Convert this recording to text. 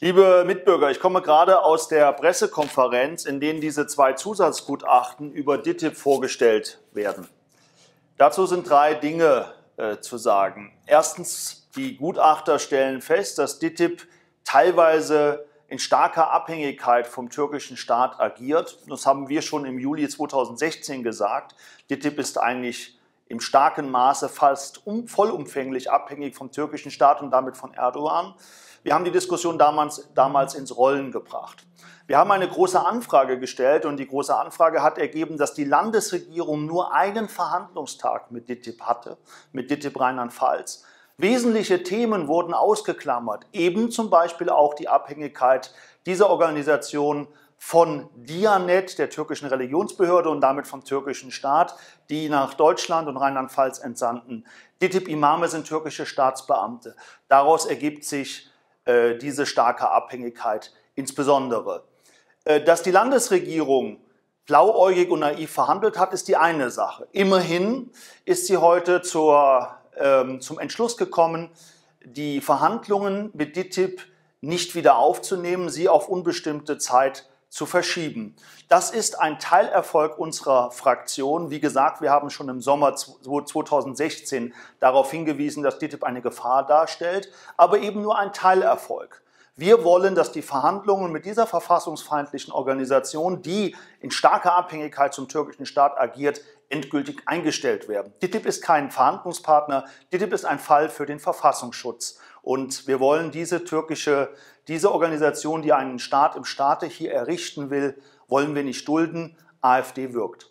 Liebe Mitbürger, ich komme gerade aus der Pressekonferenz, in denen diese zwei Zusatzgutachten über DITIB vorgestellt werden. Dazu sind drei Dinge zu sagen. Erstens, die Gutachter stellen fest, dass DITIB teilweise in starker Abhängigkeit vom türkischen Staat agiert. Das haben wir schon im Juli 2016 gesagt. DITIB ist eigentlich im starken Maße fast vollumfänglich abhängig vom türkischen Staat und damit von Erdogan. Wir haben die Diskussion damals ins Rollen gebracht. Wir haben eine Große Anfrage gestellt und die Große Anfrage hat ergeben, dass die Landesregierung nur einen Verhandlungstag mit DITIB hatte, mit DITIB Rheinland-Pfalz. Wesentliche Themen wurden ausgeklammert, eben zum Beispiel auch die Abhängigkeit dieser Organisation von Dianet, der türkischen Religionsbehörde und damit vom türkischen Staat, die nach Deutschland und Rheinland-Pfalz entsandten. DITIB-Imame sind türkische Staatsbeamte. Daraus ergibt sich diese starke Abhängigkeit insbesondere. Dass die Landesregierung blauäugig und naiv verhandelt hat, ist die eine Sache. Immerhin ist sie heute zum Entschluss gekommen, die Verhandlungen mit DITIB nicht wieder aufzunehmen, sie auf unbestimmte Zeit zu verschieben. Das ist ein Teilerfolg unserer Fraktion. Wie gesagt, wir haben schon im Sommer 2016 darauf hingewiesen, dass DITIB eine Gefahr darstellt, aber eben nur ein Teilerfolg. Wir wollen, dass die Verhandlungen mit dieser verfassungsfeindlichen Organisation, die in starker Abhängigkeit zum türkischen Staat agiert, endgültig eingestellt werden. DITIB ist kein Verhandlungspartner, DITIB ist ein Fall für den Verfassungsschutz. Und wir wollen diese Organisation, die einen Staat im Staate hier errichten will, wollen wir nicht dulden. AfD wirkt.